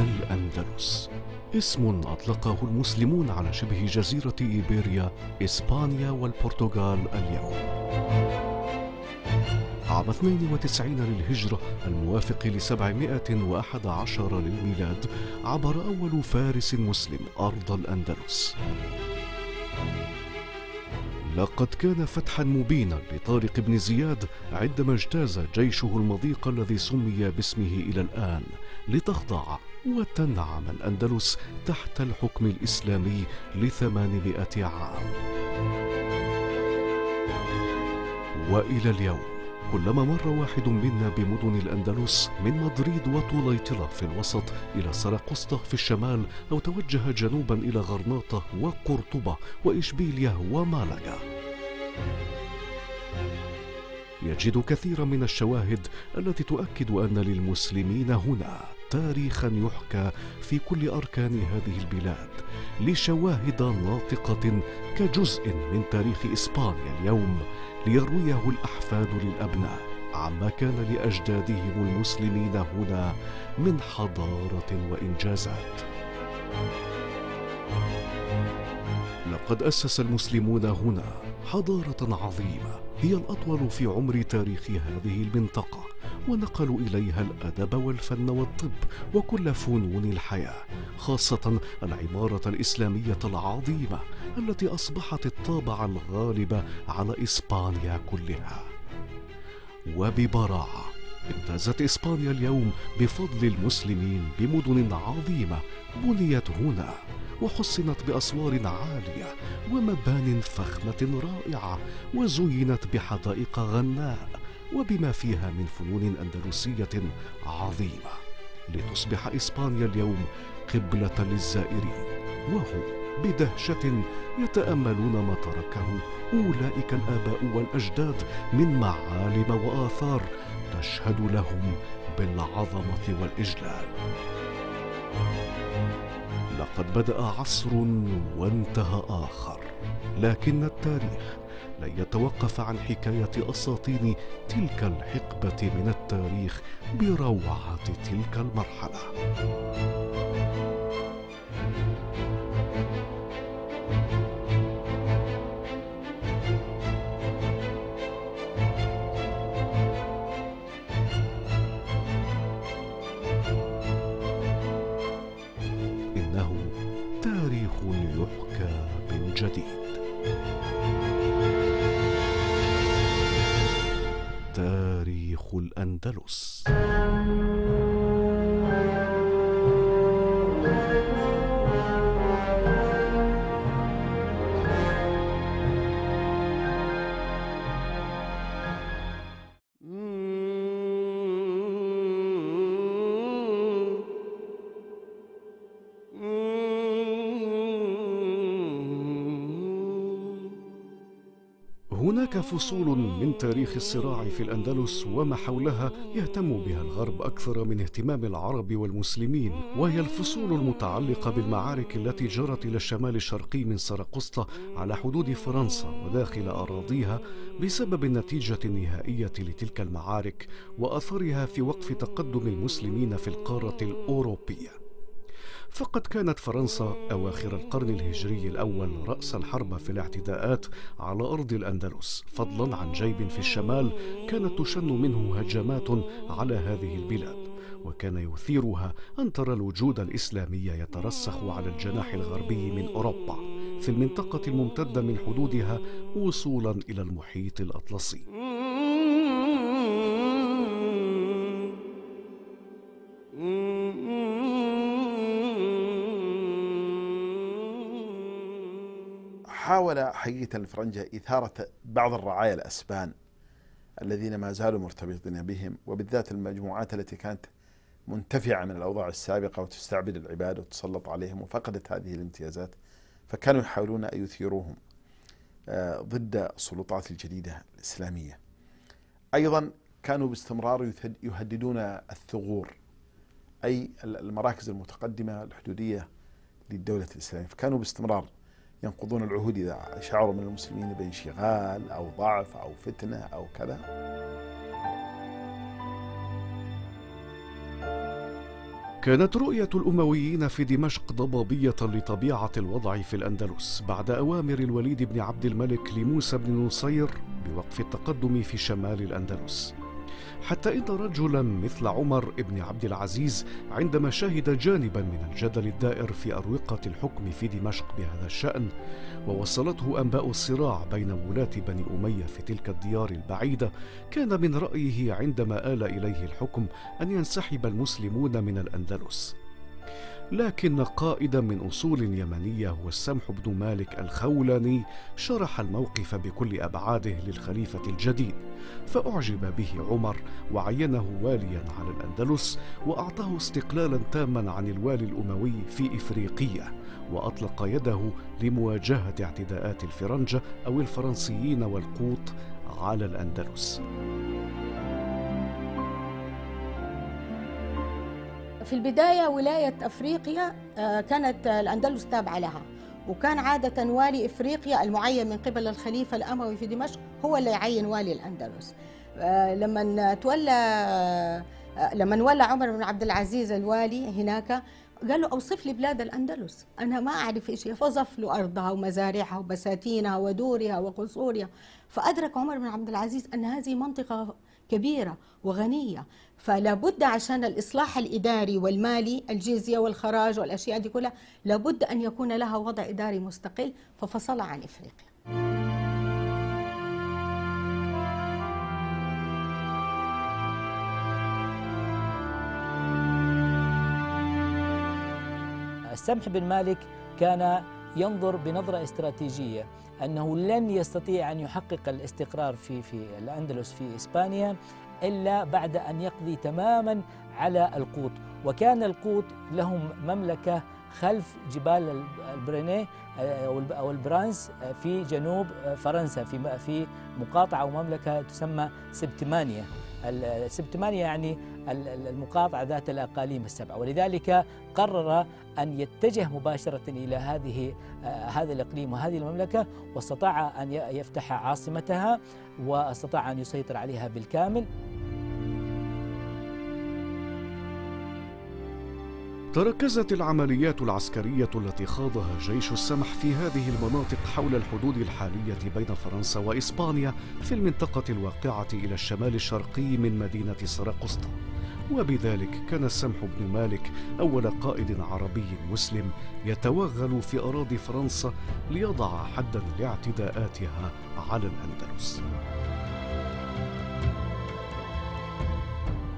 الأندلس اسم أطلقه المسلمون على شبه جزيرة إيبيريا، إسبانيا والبرتغال اليوم. عام 92 للهجرة الموافق ل 711 للميلاد، عبر أول فارس مسلم أرض الأندلس. لقد كان فتحا مبينا لطارق بن زياد عندما اجتاز جيشه المضيق الذي سمي باسمه إلى الآن، لتخضع وتنعم الأندلس تحت الحكم الإسلامي ل800 عام. وإلى اليوم كلما مر واحد منا بمدن الأندلس، من مدريد وطليطلة في الوسط إلى سرقسطة في الشمال، أو توجه جنوبا إلى غرناطة وقرطبة وإشبيلية ومالاغا، يجد كثيرا من الشواهد التي تؤكد أن للمسلمين هنا تاريخا يحكى في كل أركان هذه البلاد، لشواهد ناطقة كجزء من تاريخ إسبانيا اليوم، ليرويه الأحفاد للأبناء عما كان لأجدادهم المسلمين هنا من حضارة وإنجازات. لقد أسس المسلمون هنا حضارة عظيمة هي الأطول في عمر تاريخ هذه المنطقة، ونقلوا إليها الأدب والفن والطب وكل فنون الحياة، خاصة العمارة الإسلامية العظيمة التي أصبحت الطابع الغالب على إسبانيا كلها. وببراعة امتازت إسبانيا اليوم بفضل المسلمين بمدن عظيمة بنيت هنا وحصنت بأسوار عالية ومبان فخمة رائعة، وزينت بحدائق غناء وبما فيها من فنون أندلسية عظيمة، لتصبح إسبانيا اليوم قبلة للزائرين، وهم بدهشة يتأملون ما تركه أولئك الآباء والأجداد من معالم وآثار تشهد لهم بالعظمة والإجلال. لقد بدأ عصر وانتهى آخر، لكن التاريخ لن يتوقف عن حكاية أساطين تلك الحقبة من التاريخ بروعة تلك المرحلة. إنه تاريخ يحكى من جديد. تاريخ الأندلس. هناك فصول من تاريخ الصراع في الأندلس وما حولها يهتم بها الغرب أكثر من اهتمام العرب والمسلمين، وهي الفصول المتعلقة بالمعارك التي جرت إلى الشمال الشرقي من سرقسطة على حدود فرنسا وداخل أراضيها، بسبب النتيجة النهائية لتلك المعارك وأثرها في وقف تقدم المسلمين في القارة الأوروبية. فقد كانت فرنسا أواخر القرن الهجري الأول رأس الحرب في الاعتداءات على أرض الأندلس، فضلا عن جيب في الشمال كانت تشن منه هجمات على هذه البلاد، وكان يثيرها أن ترى الوجود الإسلامي يترسخ على الجناح الغربي من أوروبا في المنطقة الممتدة من حدودها وصولا إلى المحيط الأطلسي. حاول حقيقة الفرنجة إثارة بعض الرعايا الأسبان الذين ما زالوا مرتبطين بهم، وبالذات المجموعات التي كانت منتفعة من الأوضاع السابقة وتستعبد العباد وتسلط عليهم وفقدت هذه الامتيازات، فكانوا يحاولون أن يثيروهم ضد السلطات الجديدة الإسلامية. أيضا كانوا باستمرار يهددون الثغور، أي المراكز المتقدمة الحدودية للدولة الإسلامية، فكانوا باستمرار ينقضون العهود إذا شعروا من المسلمين بانشغال أو ضعف أو فتنة أو كذا. كانت رؤية الأمويين في دمشق ضبابية لطبيعة الوضع في الأندلس بعد أوامر الوليد بن عبد الملك لموسى بن نصير بوقف التقدم في شمال الأندلس، حتى إن رجلا مثل عمر بن عبد العزيز عندما شهد جانبا من الجدل الدائر في أروقة الحكم في دمشق بهذا الشأن، ووصلته أنباء الصراع بين ولاة بني أمية في تلك الديار البعيدة، كان من رأيه عندما آل إليه الحكم أن ينسحب المسلمون من الأندلس. لكن قائدا من أصول يمنية هو السمح بن مالك الخولاني شرح الموقف بكل أبعاده للخليفة الجديد، فأعجب به عمر وعينه واليا على الأندلس وأعطاه استقلالا تاما عن الوالي الأموي في إفريقية، وأطلق يده لمواجهة اعتداءات الفرنجة أو الفرنسيين والقوط على الأندلس. في البداية ولاية أفريقيا كانت الأندلس تابعة لها، وكان عادة والي أفريقيا المعين من قبل الخليفة الأموي في دمشق هو اللي يعين والي الأندلس. لما ولى عمر بن عبد العزيز الوالي هناك قال له أوصف لي بلاد الأندلس، أنا ما أعرف إيش هي، فوصف له أرضها ومزارعها وبساتينها ودورها وقصورها. فأدرك عمر بن عبد العزيز أن هذه منطقة كبيرة وغنية، فلا بد عشان الإصلاح الإداري والمالي، الجزية والخراج والأشياء دي كلها لابد أن يكون لها وضع إداري مستقل، ففصل عن إفريقيا. السمح بن مالك كان ينظر بنظرة استراتيجية أنه لن يستطيع أن يحقق الاستقرار في الأندلس في إسبانيا إلا بعد أن يقضي تماماً على القوط، وكان القوط لهم مملكة خلف جبال البريني أو البرانس في جنوب فرنسا، في مقاطعة ومملكة تسمى سبتمانيا. سبتمانيا يعني المقاطعة ذات الأقاليم السبعة، ولذلك قرر أن يتجه مباشرة إلى هذا الإقليم وهذه المملكة، واستطاع أن يفتح عاصمتها واستطاع أن يسيطر عليها بالكامل. تركزت العمليات العسكرية التي خاضها جيش السمح في هذه المناطق حول الحدود الحالية بين فرنسا وإسبانيا في المنطقة الواقعة إلى الشمال الشرقي من مدينة سراقسطة، وبذلك كان السمح بن مالك أول قائد عربي مسلم يتوغل في أراضي فرنسا ليضع حداً لاعتداءاتها على الأندلس.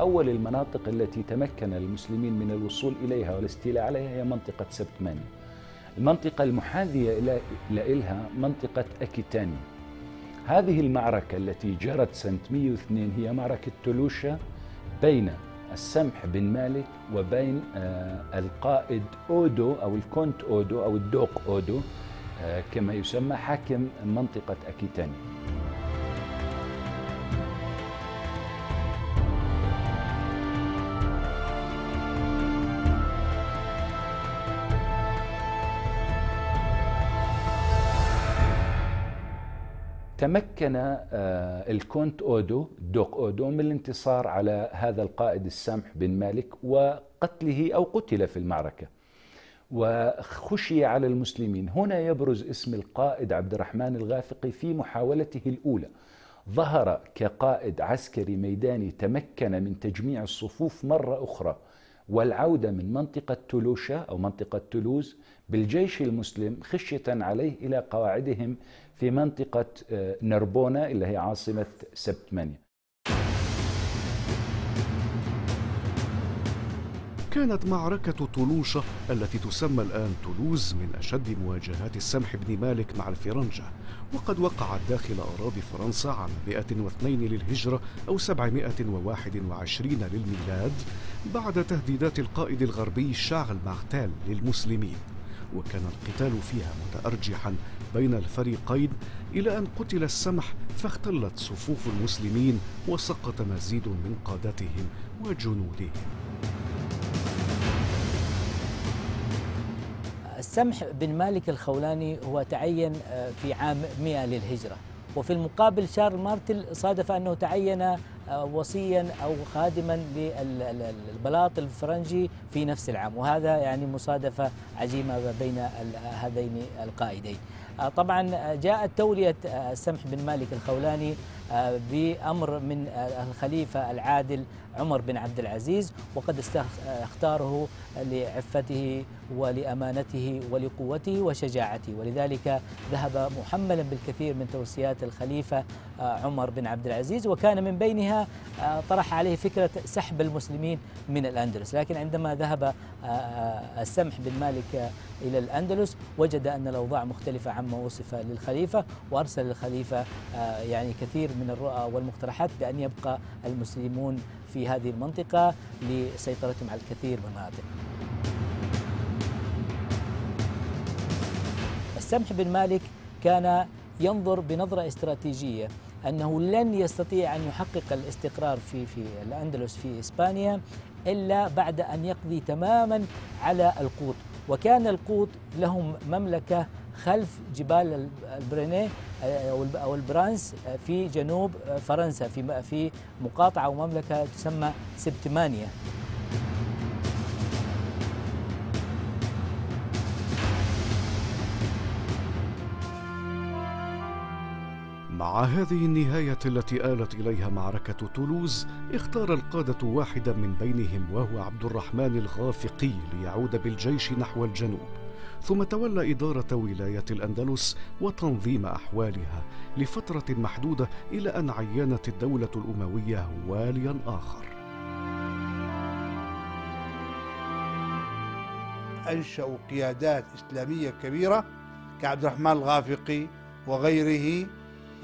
أول المناطق التي تمكن المسلمين من الوصول إليها والاستيلاء عليها هي منطقة سبتمانيا. المنطقة المحاذية لها منطقة أكيتاني. هذه المعركة التي جرت سنة 102 هي معركة تولوشة بين السمح بن مالك وبين القائد أودو أو الكونت أودو أو الدوق أودو كما يسمى، حاكم منطقة أكيتاني. تمكن الكونت أودو دوق أودو من الانتصار على هذا القائد السمح بن مالك وقتله أو قتل في المعركة، وخشي على المسلمين. هنا يبرز اسم القائد عبد الرحمن الغافقي في محاولته الأولى، ظهر كقائد عسكري ميداني تمكن من تجميع الصفوف مرة أخرى والعودة من منطقة تولوشة أو منطقة تولوز بالجيش المسلم خشية عليه إلى قواعدهم في منطقة نربونا اللي هي عاصمة سبتمانيا. كانت معركة تولوشة التي تسمى الآن تولوز من أشد مواجهات السمح بن مالك مع الفرنجة، وقد وقعت داخل أراضي فرنسا عام 102 للهجرة أو 721 للميلاد بعد تهديدات القائد الغربي شارل مارتل للمسلمين، وكان القتال فيها متأرجحا بين الفريقين إلى أن قتل السمح فاختلت صفوف المسلمين وسقط مزيد من قادتهم وجنودهم. السمح بن مالك الخولاني هو تعين في عام 100 للهجرة، وفي المقابل شارل مارتل صادف أنه تعين وصيا أو خادما للبلاط الفرنجي في نفس العام، وهذا يعني مصادفة عجيبة بين هذين القائدين. طبعا جاءت تولية السمح بن مالك الخولاني بأمر من الخليفة العادل عمر بن عبد العزيز، وقد اختاره لعفته ولأمانته ولقوته وشجاعته، ولذلك ذهب محملا بالكثير من توصيات الخليفة عمر بن عبد العزيز، وكان من بينها طرح عليه فكرة سحب المسلمين من الأندلس. لكن عندما ذهب السمح بن مالك إلى الأندلس وجد أن الأوضاع مختلفة عما وصف للخليفة، وأرسل الخليفة يعني كثير من الرؤى والمقترحات بأن يبقى المسلمون في هذه المنطقة لسيطرتهم على الكثير من المناطق. السمح بن مالك كان ينظر بنظرة استراتيجية أنه لن يستطيع أن يحقق الاستقرار في الأندلس في إسبانيا إلا بعد أن يقضي تماما على القوط، وكان القوط لهم مملكة خلف جبال البريني أو البرانس في جنوب فرنسا، في مقاطعة ومملكة تسمى سبتمانيا. مع هذه النهاية التي آلت إليها معركة تولوز، اختار القادة واحدا من بينهم وهو عبد الرحمن الغافقي ليعود بالجيش نحو الجنوب، ثم تولى إدارة ولاية الأندلس وتنظيم أحوالها لفترة محدودة إلى أن عينت الدولة الأموية واليا آخر. أنشأوا قيادات إسلامية كبيرة كعبد الرحمن الغافقي وغيره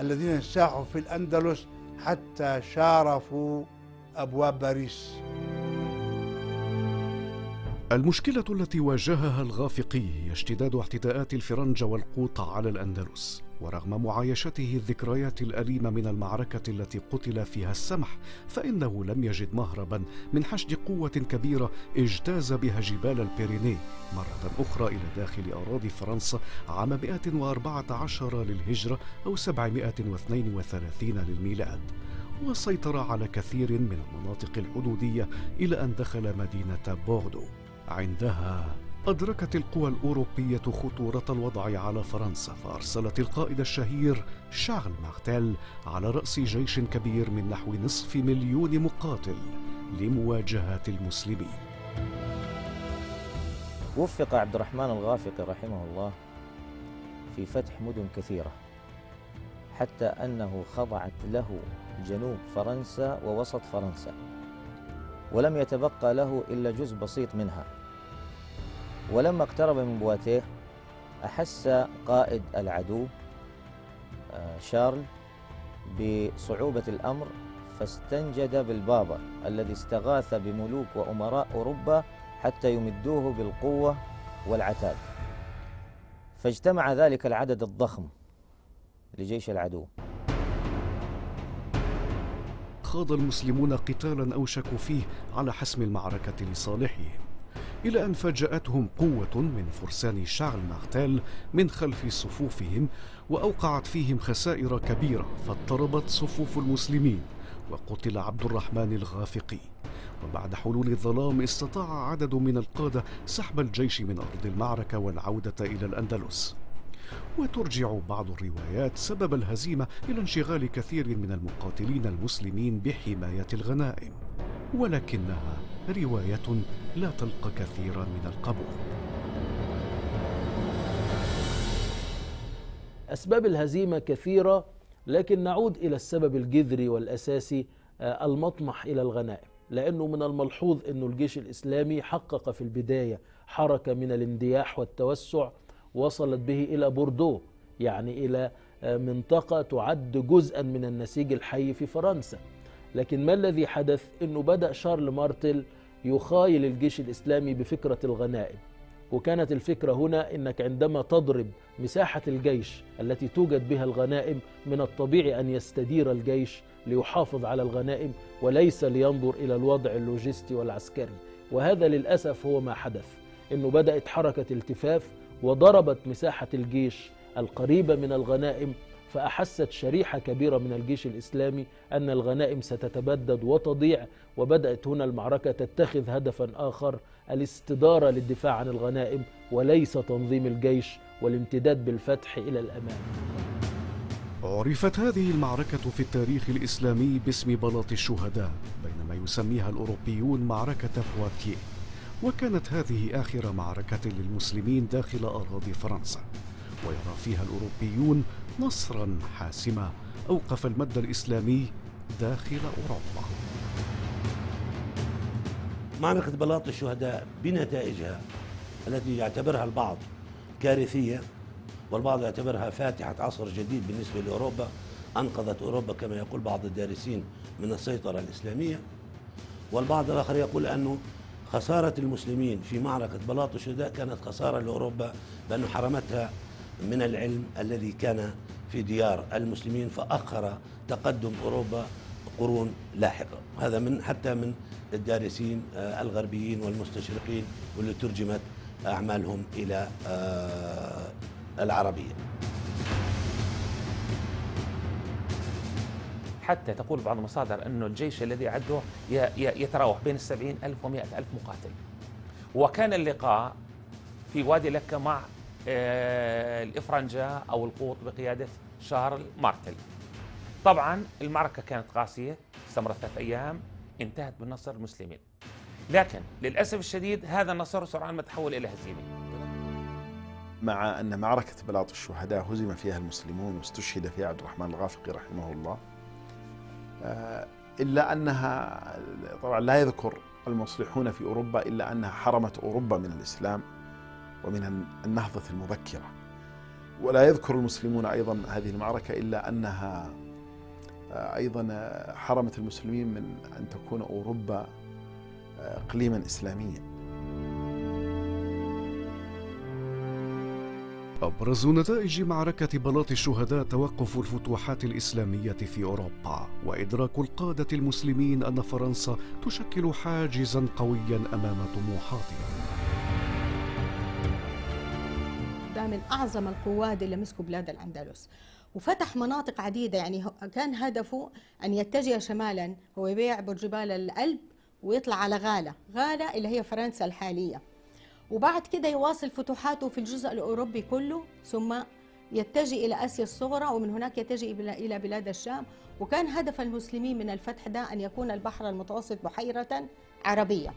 الذين انساحوا في الأندلس حتى شارفوا أبواب باريس. المشكلة التي واجهها الغافقي هي اشتداد اعتداءات الفرنجة والقوط على الأندلس، ورغم معايشته الذكريات الأليمة من المعركة التي قتل فيها السمح، فإنه لم يجد مهربا من حشد قوة كبيرة اجتاز بها جبال البيريني مرة أخرى إلى داخل أراضي فرنسا عام 114 للهجرة أو 732 للميلاد، وسيطر على كثير من المناطق الحدودية إلى أن دخل مدينة بوردو. عندها أدركت القوى الأوروبية خطورة الوضع على فرنسا، فأرسلت القائد الشهير شارل مارتل على رأس جيش كبير من نحو نصف مليون مقاتل لمواجهة المسلمين. وفق عبد الرحمن الغافقي رحمه الله في فتح مدن كثيرة، حتى أنه خضعت له جنوب فرنسا ووسط فرنسا، ولم يتبقى له إلا جزء بسيط منها. ولما اقترب من بواتيه أحس قائد العدو شارل بصعوبة الأمر، فاستنجد بالبابا الذي استغاث بملوك وأمراء أوروبا حتى يمدوه بالقوة والعتاد، فاجتمع ذلك العدد الضخم لجيش العدو. خاض المسلمون قتالا أوشكوا فيه على حسم المعركة لصالحهم، إلى أن فاجأتهم قوة من فرسان شارل مارتل من خلف صفوفهم وأوقعت فيهم خسائر كبيرة، فاضطربت صفوف المسلمين وقتل عبد الرحمن الغافقي. وبعد حلول الظلام استطاع عدد من القادة سحب الجيش من أرض المعركة والعودة إلى الأندلس. وترجع بعض الروايات سبب الهزيمة إلى انشغال كثير من المقاتلين المسلمين بحماية الغنائم، ولكنها رواية لا تلقى كثيرا من القبول. أسباب الهزيمة كثيرة، لكن نعود إلى السبب الجذري والأساسي، المطمح إلى الغنائم، لأنه من الملحوظ أن الجيش الإسلامي حقق في البداية حركة من الاندياح والتوسع وصلت به إلى بوردو، يعني إلى منطقة تعد جزءا من النسيج الحي في فرنسا. لكن ما الذي حدث؟ أنه بدأ شارل مارتل يخايل الجيش الإسلامي بفكرة الغنائم، وكانت الفكرة هنا أنك عندما تضرب مساحة الجيش التي توجد بها الغنائم، من الطبيعي أن يستدير الجيش ليحافظ على الغنائم وليس لينظر إلى الوضع اللوجستي والعسكري. وهذا للأسف هو ما حدث، أنه بدأت حركة التفاف وضربت مساحة الجيش القريبة من الغنائم، فأحست شريحة كبيرة من الجيش الإسلامي أن الغنائم ستتبدد وتضيع، وبدأت هنا المعركة تتخذ هدفا آخر، الاستدارة للدفاع عن الغنائم وليس تنظيم الجيش والامتداد بالفتح إلى الأمام. عرفت هذه المعركة في التاريخ الإسلامي باسم بلاط الشهداء، بينما يسميها الأوروبيون معركة بواتيه، وكانت هذه آخر معركة للمسلمين داخل أراضي فرنسا، ويرى فيها الأوروبيون نصرا حاسما أوقف المد الإسلامي داخل أوروبا. معركة بلاط الشهداء بنتائجها التي يعتبرها البعض كارثية والبعض يعتبرها فاتحة عصر جديد بالنسبة لأوروبا، أنقذت أوروبا كما يقول بعض الدارسين من السيطرة الإسلامية، والبعض الآخر يقول أنه خسارة المسلمين في معركة بلاط الشهداء كانت خسارة لأوروبا لأنه حرمتها من العلم الذي كان في ديار المسلمين، فأخر تقدم أوروبا قرون لاحقة. هذا حتى من الدارسين الغربيين والمستشرقين واللي ترجمت أعمالهم إلى العربية. حتى تقول بعض المصادر أنه الجيش الذي عده يتراوح بين 70,000 و100,000 مقاتل. وكان اللقاء في وادي لكة مع الإفرنجة أو القوط بقيادة شارل مارتل. طبعا المعركة كانت قاسية، استمرت 3 أيام، انتهت بالنصر المسلمين، لكن للأسف الشديد هذا النصر سرعان ما تحول إلى هزيمة. مع أن معركة بلاط الشهداء هزم فيها المسلمون واستشهد فيها عبد الرحمن الغافقي رحمه الله، إلا أنها طبعا لا يذكر المصلحون في أوروبا إلا أنها حرمت أوروبا من الإسلام ومن النهضة المبكرة، ولا يذكر المسلمون أيضا هذه المعركة إلا أنها أيضا حرمت المسلمين من أن تكون أوروبا إقليما إسلاميا. أبرز نتائج معركة بلاط الشهداء توقف الفتوحات الإسلامية في أوروبا، وإدراك القادة المسلمين أن فرنسا تشكل حاجزا قويا أمام طموحاتها. ده من أعظم القواد اللي مسكوا بلاد الأندلس وفتح مناطق عديدة، يعني كان هدفه أن يتجه شمالا، هو يبيع جبال الألب ويطلع على غالة اللي هي فرنسا الحالية، وبعد كده يواصل فتوحاته في الجزء الأوروبي كله، ثم يتجه إلى آسيا الصغرى، ومن هناك يتجه إلى بلاد الشام. وكان هدف المسلمين من الفتح ده أن يكون البحر المتوسط بحيرة عربية.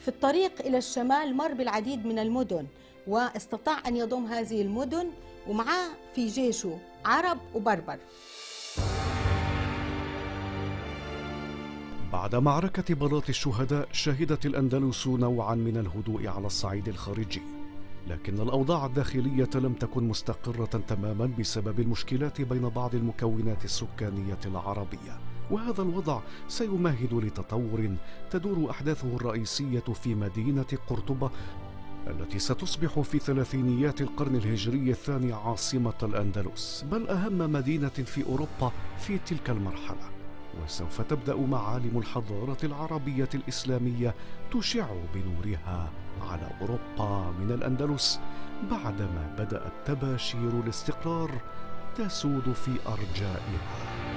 في الطريق إلى الشمال مر بالعديد من المدن واستطاع أن يضم هذه المدن، ومعاه في جيشه عرب وبربر. بعد معركة بلاط الشهداء شهدت الأندلس نوعا من الهدوء على الصعيد الخارجي، لكن الأوضاع الداخلية لم تكن مستقرة تماما بسبب المشكلات بين بعض المكونات السكانية العربية، وهذا الوضع سيمهد لتطور تدور أحداثه الرئيسية في مدينة قرطبة التي ستصبح في 30 القرن الهجري الثاني عاصمة الأندلس، بل أهم مدينة في أوروبا في تلك المرحلة، وسوف تبدأ معالم الحضارة العربية الإسلامية تشع بنورها على أوروبا من الأندلس بعدما بدأت تباشير الاستقرار تسود في أرجائها.